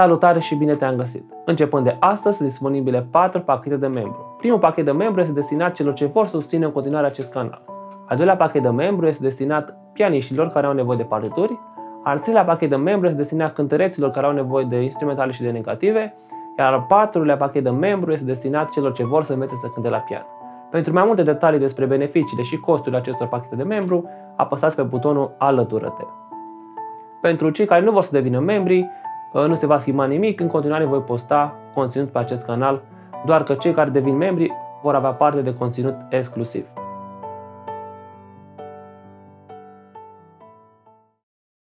Salutare și bine te-am găsit! Începând de astăzi sunt disponibile 4 pachete de membru. Primul pachet de membru este destinat celor ce vor susține în continuare acest canal. Al doilea pachet de membru este destinat pianiștilor care au nevoie de partituri. Al treilea pachet de membru este destinat cântăreților care au nevoie de instrumentale și de negative. Iar al patrulea pachet de membru este destinat celor ce vor să învețe să cânte la pian. Pentru mai multe detalii despre beneficiile și costurile acestor pachete de membru, apăsați pe butonul Alătură-te. Pentru cei care nu vor să devină membri, nu se va schimba nimic, în continuare voi posta conținut pe acest canal, doar că cei care devin membri vor avea parte de conținut exclusiv.